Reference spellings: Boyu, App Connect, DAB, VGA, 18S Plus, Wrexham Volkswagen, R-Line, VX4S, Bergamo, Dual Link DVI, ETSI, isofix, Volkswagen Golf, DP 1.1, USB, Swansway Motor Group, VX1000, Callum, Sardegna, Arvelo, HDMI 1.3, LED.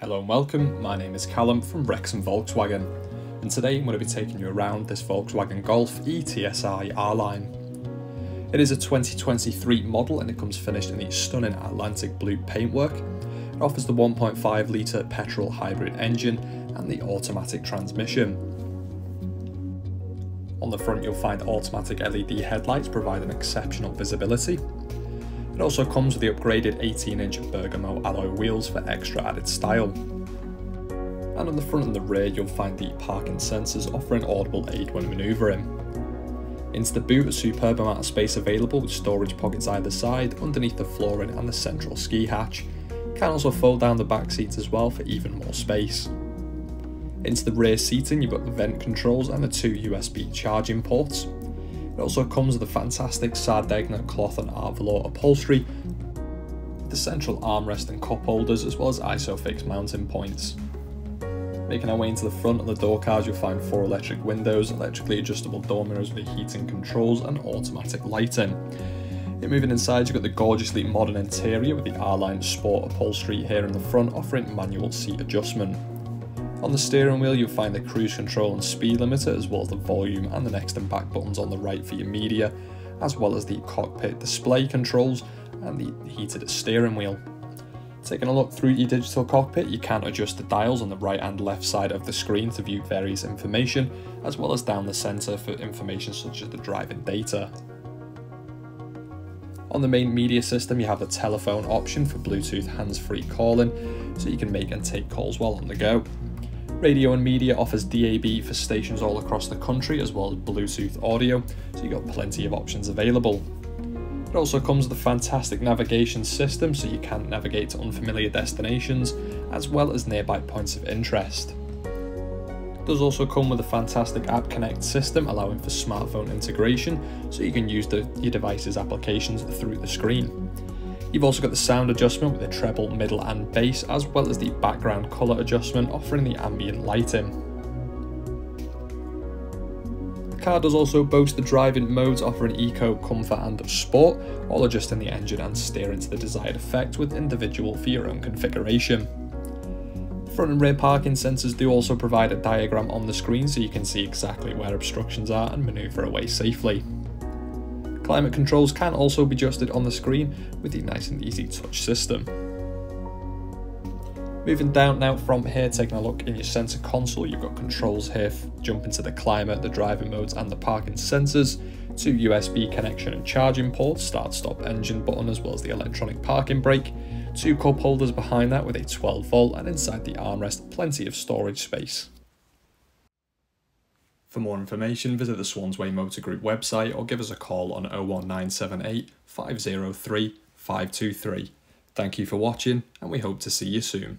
Hello and welcome, my name is Callum from Wrexham Volkswagen, and today I'm going to be taking you around this Volkswagen Golf ETSI R-Line. It is a 2023 model and it comes finished in the stunning Atlantic blue paintwork. It offers the 1.5 litre petrol hybrid engine and the automatic transmission. On the front you'll find automatic LED headlights providing exceptional visibility. It also comes with the upgraded 18-inch Bergamo alloy wheels for extra added style. And on the front and the rear you'll find the parking sensors offering audible aid when manoeuvring. Into the boot, a superb amount of space available with storage pockets either side, underneath the flooring and the central ski hatch. You can also fold down the back seats as well for even more space. Into the rear seating you've got the vent controls and the two USB charging ports. It also comes with a fantastic Sardegna cloth and Arvelo upholstery, the central armrest and cup holders, as well as isofix mounting points. Making our way into the front of the door cards, you'll find four electric windows, electrically adjustable door mirrors with heating controls and automatic lighting. And moving inside, you've got the gorgeously modern interior with the R-Line sport upholstery here in the front, offering manual seat adjustment. On the steering wheel you'll find the cruise control and speed limiter, as well as the volume and the next and back buttons on the right for your media, as well as the cockpit display controls and the heated steering wheel. Taking a look through your digital cockpit, you can adjust the dials on the right and left side of the screen to view various information, as well as down the centre for information such as the driving data. On the main media system you have the telephone option for Bluetooth hands-free calling, so you can make and take calls while on the go. Radio and media offers DAB for stations all across the country, as well as Bluetooth audio, so you've got plenty of options available. It also comes with a fantastic navigation system, so you can navigate to unfamiliar destinations, as well as nearby points of interest. It does also come with a fantastic App Connect system, allowing for smartphone integration, so you can use your device's applications through the screen. You've also got the sound adjustment with the treble, middle and bass, as well as the background colour adjustment offering the ambient lighting. The car does also boast the driving modes offering Eco, Comfort and Sport, all adjusting the engine and steering to the desired effect with individual for your own configuration. Front and rear parking sensors do also provide a diagram on the screen, so you can see exactly where obstructions are and manoeuvre away safely. Climate controls can also be adjusted on the screen with the nice and easy touch system. Moving down now from here, taking a look in your centre console, you've got controls here, jumping to the climate, the driving modes and the parking sensors, two USB connection and charging ports, start stop engine button, as well as the electronic parking brake, two cup holders behind that with a 12 volt, and inside the armrest plenty of storage space. For more information, visit the Swansway Motor Group website or give us a call on 01978 503 523. Thank you for watching, and we hope to see you soon.